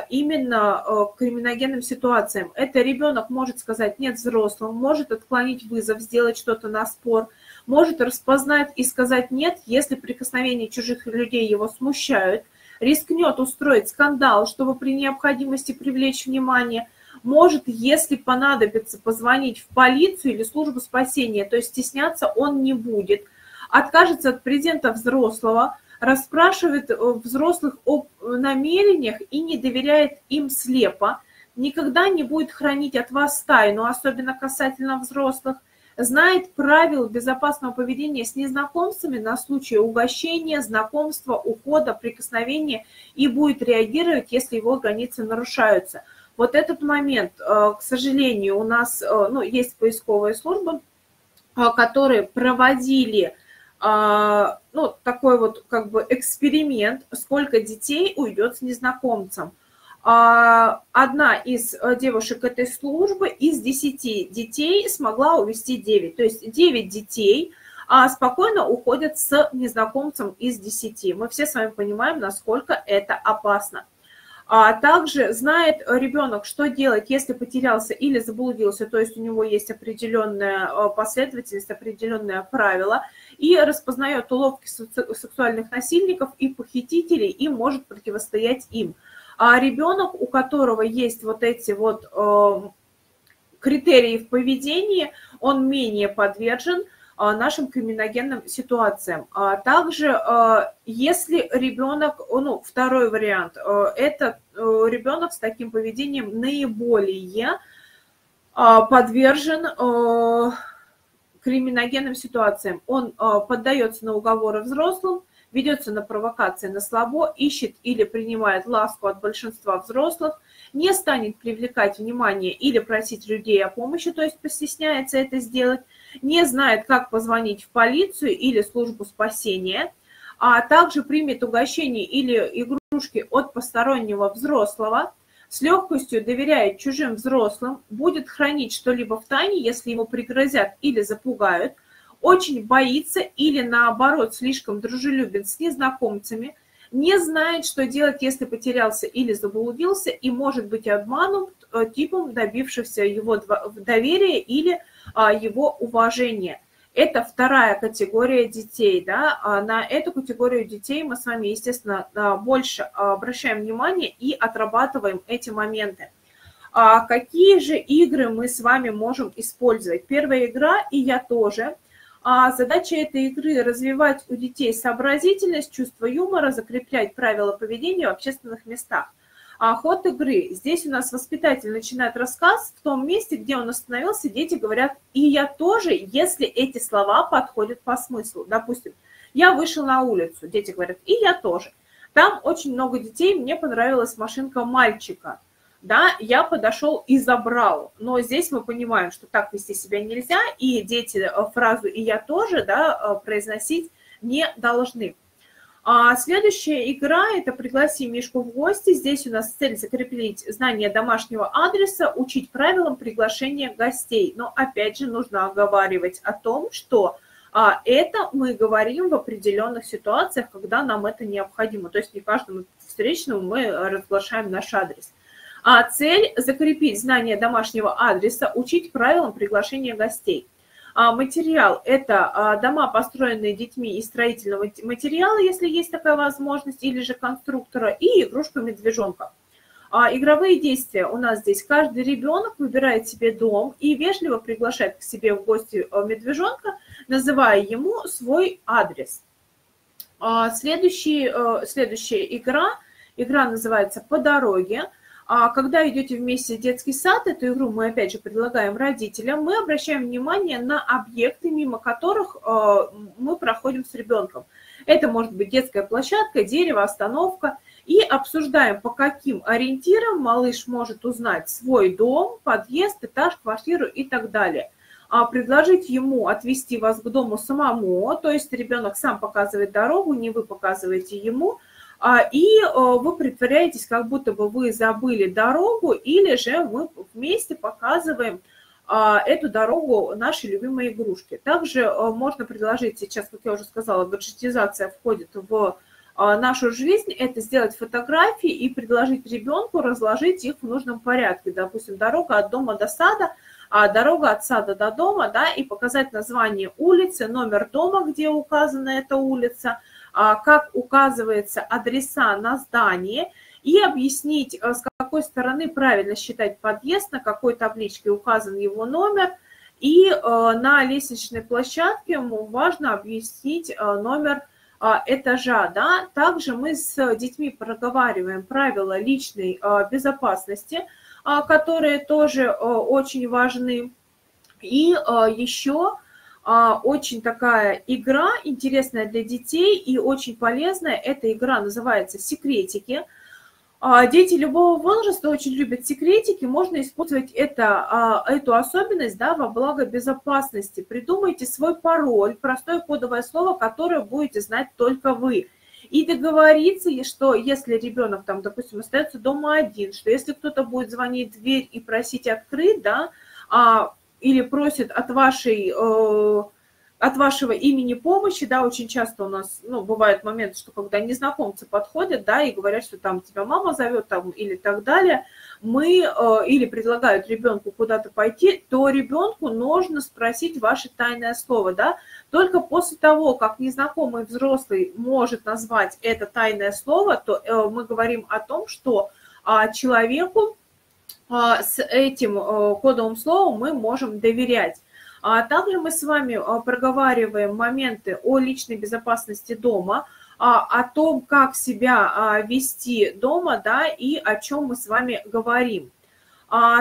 именно криминогенным ситуациям. Это ребенок может сказать «нет» взрослым, может отклонить вызов, сделать что-то на спор, может распознать и сказать «нет», если прикосновения чужих людей его смущают, рискнет устроить скандал, чтобы при необходимости привлечь внимание, может, если понадобится, позвонить в полицию или службу спасения, то есть стесняться он не будет, откажется от презента взрослого, расспрашивает взрослых об намерениях и не доверяет им слепо, никогда не будет хранить от вас тайну, особенно касательно взрослых, знает правила безопасного поведения с незнакомцами на случай угощения, знакомства, ухода, прикосновения и будет реагировать, если его границы нарушаются. Вот этот момент, к сожалению, у нас есть поисковые службы, которые проводили такой вот как бы эксперимент, сколько детей уйдет с незнакомцем. Одна из девушек этой службы из 10 детей смогла увести 9. То есть 9 детей спокойно уходят с незнакомцем из 10. Мы все с вами понимаем, насколько это опасно. Также знает ребенок, что делать, если потерялся или заблудился. То есть у него есть определенная последовательность, определенное правило. И распознает уловки сексуальных насильников и похитителей и может противостоять им. А ребенок, у которого есть вот эти вот критерии в поведении, он менее подвержен нашим криминогенным ситуациям. А также, если ребенок, второй вариант, это ребенок с таким поведением наиболее подвержен криминогенным ситуациям. Он поддается на уговоры взрослым, ведется на провокации на слабо, ищет или принимает ласку от большинства взрослых, не станет привлекать внимание или просить людей о помощи, то есть постесняется это сделать, не знает, как позвонить в полицию или службу спасения, а также примет угощение или игрушки от постороннего взрослого, с легкостью доверяет чужим взрослым, будет хранить что-либо в тайне, если его пригрозят или запугают, очень боится или, наоборот, слишком дружелюбен с незнакомцами, не знает, что делать, если потерялся или заблудился, и может быть обманут типом, добившегося его доверия или его уважения. Это вторая категория детей. Да? На эту категорию детей мы с вами, естественно, больше обращаем внимание и отрабатываем эти моменты. Какие же игры мы с вами можем использовать? Первая игра «И я тоже». Задача этой игры – развивать у детей сообразительность, чувство юмора, закреплять правила поведения в общественных местах. Ход игры. Здесь у нас воспитатель начинает рассказ. В том месте, где он остановился, дети говорят «и я тоже», если эти слова подходят по смыслу. Допустим, «я вышел на улицу», дети говорят «и я тоже». Там очень много детей, мне понравилась машинка мальчика. Да, я подошел и забрал, но здесь мы понимаем, что так вести себя нельзя, и дети фразу «и я тоже», да, произносить не должны. Следующая игра – это «Пригласи Мишку в гости». Здесь у нас цель закреплить знание домашнего адреса, учить правилам приглашения гостей. Но опять же нужно оговаривать о том, что это мы говорим в определенных ситуациях, когда нам это необходимо. То есть не каждому встречному мы разглашаем наш адрес. А цель – закрепить знание домашнего адреса, учить правилам приглашения гостей. Материал – это дома, построенные детьми из строительного материала, если есть такая возможность, или же конструктора, и игрушка-медвежонка. Игровые действия у нас здесь. Каждый ребенок выбирает себе дом и вежливо приглашает к себе в гости медвежонка, называя ему свой адрес. Следующая игра – Игра называется «По дороге». А когда идете вместе в детский сад, эту игру мы опять же предлагаем родителям, мы обращаем внимание на объекты, мимо которых мы проходим с ребенком. Это может быть детская площадка, дерево, остановка. И обсуждаем, по каким ориентирам малыш может узнать свой дом, подъезд, этаж, квартиру и так далее. Предложить ему отвести вас к дому самому, то есть ребенок сам показывает дорогу, не вы показываете ему. И вы притворяетесь, как будто бы вы забыли дорогу, или же мы вместе показываем эту дорогу нашей любимой игрушке. Также можно предложить сейчас, как я уже сказала, гаджетизация входит в нашу жизнь, это сделать фотографии и предложить ребенку разложить их в нужном порядке. Допустим, дорога от дома до сада, дорога от сада до дома, да, и показать название улицы, номер дома, где указана эта улица, как указывается адреса на здании, и объяснить, с какой стороны правильно считать подъезд, на какой табличке указан его номер, и на лестничной площадке важно объяснить номер этажа. Да? Также мы с детьми проговариваем правила личной безопасности, которые тоже очень важны, и еще... Очень такая игра, интересная для детей и очень полезная. Эта игра называется «Секретики». Дети любого возраста очень любят секретики. Можно использовать эту особенность, да, во благо безопасности. Придумайте свой пароль, простое кодовое слово, которое будете знать только вы. И договориться, что если ребенок, там, допустим, остается дома один, что если кто-то будет звонить в дверь и просить открыть, да, или просит от вашего имени помощи, да, очень часто у нас, ну, бывают моменты, что когда незнакомцы подходят, да, и говорят, что там тебя мама зовет, там, или так далее, или предлагают ребенку куда-то пойти, то ребенку нужно спросить ваше тайное слово, да, только после того, как незнакомый взрослый может назвать это тайное слово, то мы говорим о том, что человеку, с этим кодовым словом мы можем доверять. Также мы с вами проговариваем моменты о личной безопасности дома, о том, как себя вести дома, да, и о чем мы с вами говорим.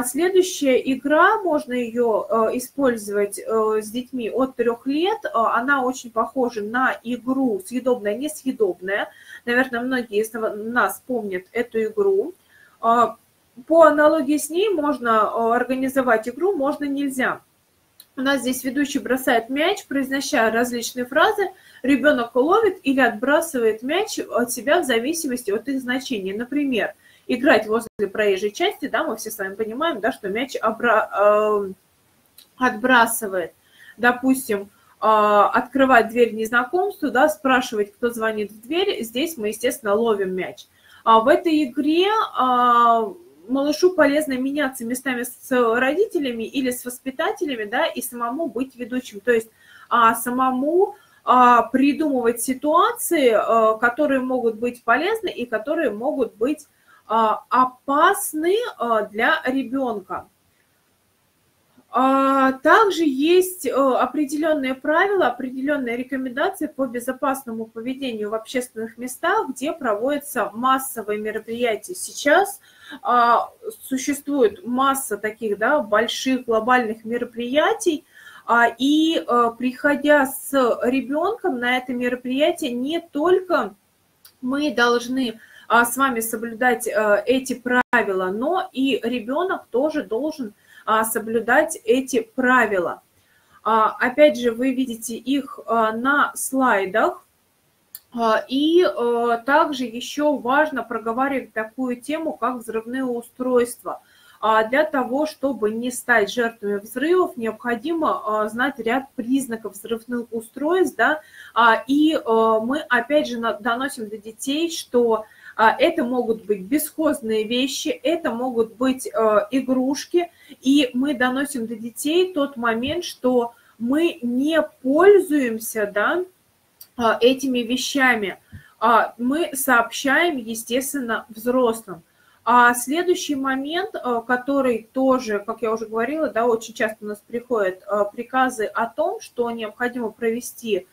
Следующая игра, можно ее использовать с детьми от 3 лет. Она очень похожа на игру «Съедобное, несъедобное». Наверное, многие из нас помнят эту игру. По аналогии с ней можно организовать игру «Можно, нельзя». У нас здесь ведущий бросает мяч, произнося различные фразы. Ребенок ловит или отбрасывает мяч от себя в зависимости от их значения. Например, играть возле проезжей части, да, мы все с вами понимаем, да, что мяч отбрасывает. Допустим, открывать дверь незнакомцу, да, спрашивать, кто звонит в дверь. Здесь мы, естественно, ловим мяч. А в этой игре... малышу полезно меняться местами с родителями или с воспитателями, да, и самому быть ведущим, то есть самому придумывать ситуации, которые могут быть полезны и которые могут быть опасны для ребенка. Также есть определенные правила, определенные рекомендации по безопасному поведению в общественных местах, где проводятся массовые мероприятия. Сейчас существует масса таких, да, больших глобальных мероприятий, и приходя с ребенком на это мероприятие, не только мы должны с вами соблюдать эти правила, но и ребенок тоже должен соблюдать эти правила. Опять же, вы видите их на слайдах. И также еще важно проговаривать такую тему, как взрывные устройства. Для того, чтобы не стать жертвами взрывов, необходимо знать ряд признаков взрывных устройств. Да? И мы опять же доносим до детей, что это могут быть бесхозные вещи, это могут быть игрушки. И мы доносим до детей тот момент, что мы не пользуемся, да, этими вещами. Мы сообщаем, естественно, взрослым. А следующий момент, который тоже, как я уже говорила, да, очень часто у нас приходят приказы о том, что необходимо провести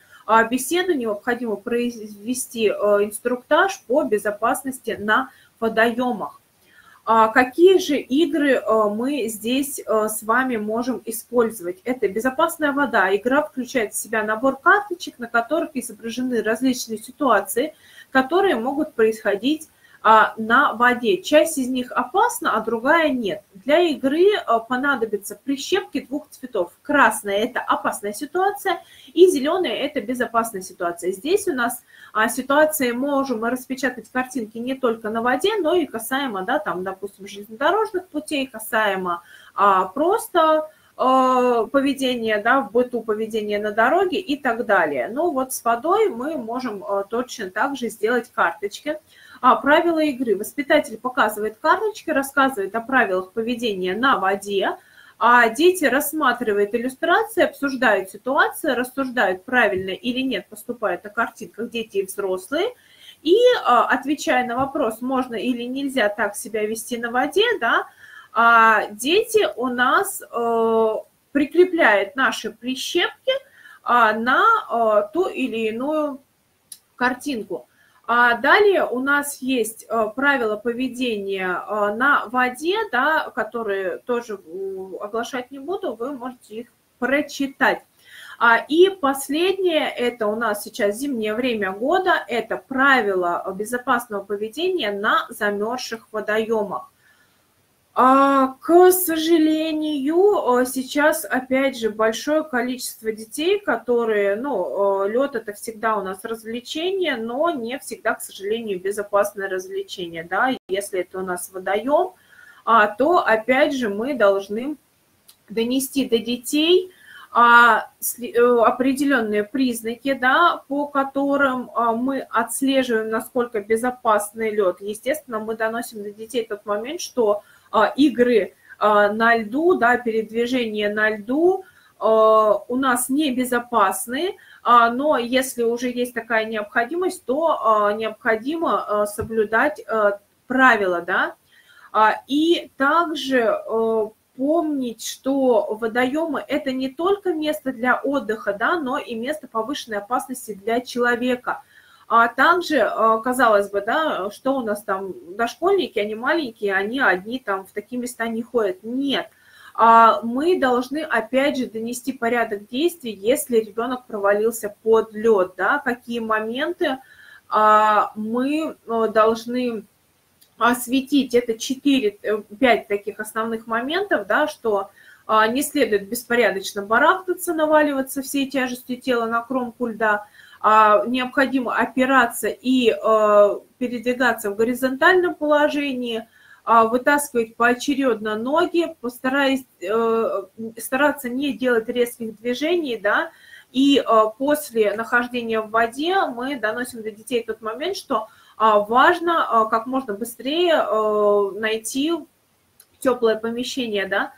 беседу необходимо произвести инструктаж по безопасности на водоемах. Какие же игры мы здесь с вами можем использовать? Это безопасная вода. Игра включает в себя набор карточек, на которых изображены различные ситуации, которые могут происходить на воде. Часть из них опасна, а другая нет. Для игры понадобятся прищепки двух цветов. Красная – это опасная ситуация, и зеленая – это безопасная ситуация. Здесь у нас ситуации можем распечатать картинки не только на воде, но и касаемо, да, там, допустим, железнодорожных путей, касаемо просто поведения, да, в быту поведения на дороге и так далее. Но вот с водой мы можем точно так же сделать карточки. Правила игры. Воспитатель показывает карточки, рассказывает о правилах поведения на воде, а дети рассматривают иллюстрации, обсуждают ситуацию, рассуждают, правильно или нет поступают на картинках дети и взрослые. И, отвечая на вопрос, можно или нельзя так себя вести на воде, да, дети у нас прикрепляют наши прищепки на ту или иную картинку. Далее у нас есть правила поведения на воде, да, которые тоже оглашать не буду, вы можете их прочитать. И последнее, это у нас сейчас зимнее время года, это правила безопасного поведения на замерзших водоемах. К сожалению, сейчас, опять же, большое количество детей, которые, ну, лед — это всегда у нас развлечение, но не всегда, к сожалению, безопасное развлечение, да, если это у нас водоем, то, опять же, мы должны донести до детей определенные признаки, да, по которым мы отслеживаем, насколько безопасный лед. Естественно, мы доносим до детей тот момент, что игры на льду, да, передвижение на льду у нас небезопасны, но если уже есть такая необходимость, то необходимо соблюдать правила, да, и также помнить, что водоемы – это не только место для отдыха, да, но и место повышенной опасности для человека. А также, казалось бы, да, что у нас там дошкольники, они маленькие, они одни там в такие места не ходят. Нет, мы должны опять же донести порядок действий, если ребенок провалился под лед, да, какие моменты мы должны осветить. Это 4-5 таких основных моментов, да, что не следует беспорядочно барахтаться, наваливаться всей тяжестью тела на кромку льда. Необходимо опираться и передвигаться в горизонтальном положении, вытаскивать поочередно ноги, стараться не делать резких движений, да, и после нахождения в воде мы доносим до детей тот момент, что важно как можно быстрее найти теплое помещение, да,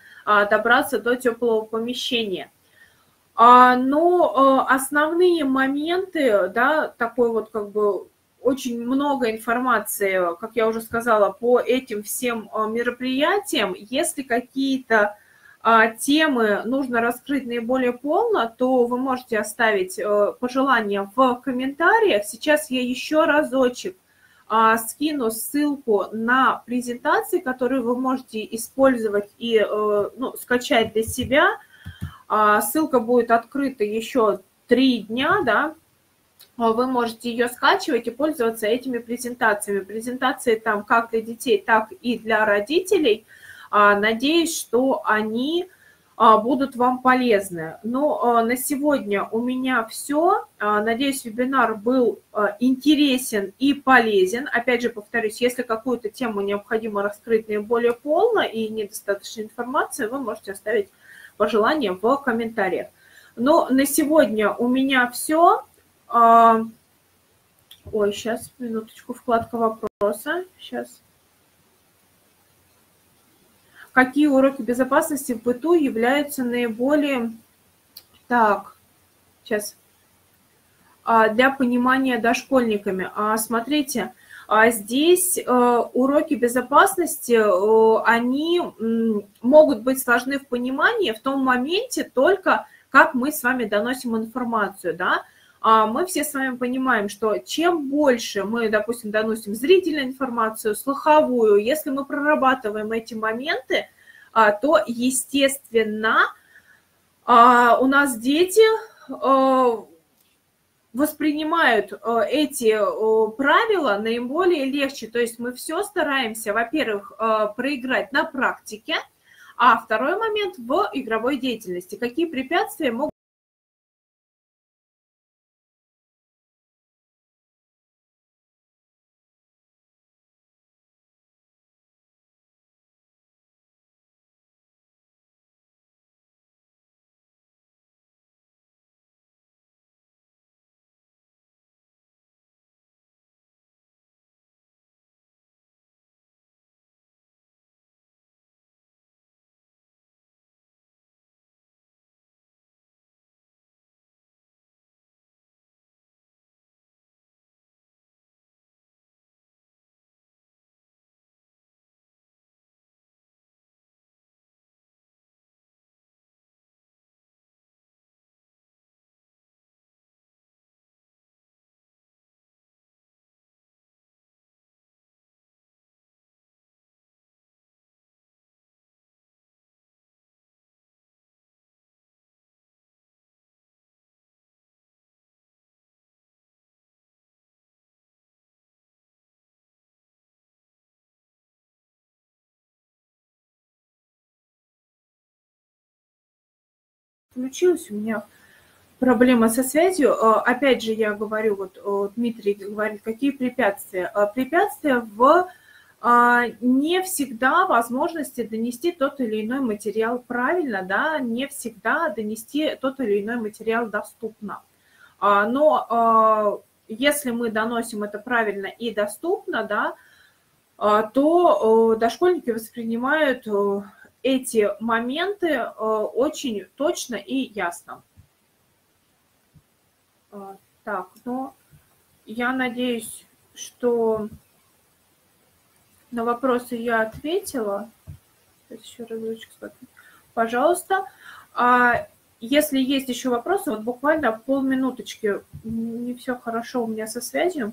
добраться до теплого помещения. Но основные моменты, да, такой вот как бы очень много информации, как я уже сказала, по этим всем мероприятиям. Если какие-то темы нужно раскрыть наиболее полно, то вы можете оставить пожелания в комментариях. Сейчас я еще разочек скину ссылку на презентации, которые вы можете использовать и, ну, скачать для себя. Ссылка будет открыта еще 3 дня, да, вы можете ее скачивать и пользоваться этими презентациями. Презентации там как для детей, так и для родителей. Надеюсь, что они будут вам полезны. Но на сегодня у меня все. Надеюсь, вебинар был интересен и полезен. Опять же, повторюсь, если какую-то тему необходимо раскрыть наиболее полно и недостаточно информации, вы можете оставить пожелания в комментариях. Но на сегодня у меня все. Ой, сейчас, минуточку, вкладка вопроса. Сейчас. Какие уроки безопасности в быту являются наиболее... Так, сейчас. Для понимания дошкольниками. Смотрите, здесь уроки безопасности, они могут быть сложны в понимании в том моменте только, как мы с вами доносим информацию, да. мы все с вами понимаем, что чем больше мы, допустим, доносим зрительную информацию, слуховую, если мы прорабатываем эти моменты, то, естественно, у нас дети воспринимают эти правила наиболее легче. То есть мы все стараемся, во-первых, проиграть на практике, а второй момент – в игровой деятельности. Какие препятствия могут Включилась, у меня проблема со связью. Опять же, я говорю, вот Дмитрий говорит, какие препятствия? Препятствия в не всегда возможности донести тот или иной материал правильно, да, не всегда донести тот или иной материал доступно. Но если мы доносим это правильно и доступно, да, то дошкольники воспринимают эти моменты очень точно и ясно. Так, ну, я надеюсь, что на вопросы я ответила. Сейчас еще разочек смотрю. Пожалуйста. Если есть еще вопросы, вот буквально полминуточки. Не все хорошо у меня со связью.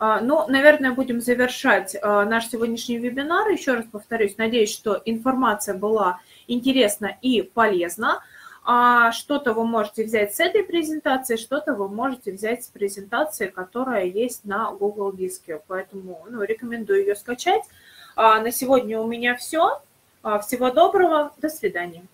Ну, наверное, будем завершать наш сегодняшний вебинар. Еще раз повторюсь, надеюсь, что информация была интересна и полезна. Что-то вы можете взять с этой презентации, что-то вы можете взять с презентации, которая есть на Google Диске. Поэтому, ну, рекомендую ее скачать. На сегодня у меня все. Всего доброго. До свидания.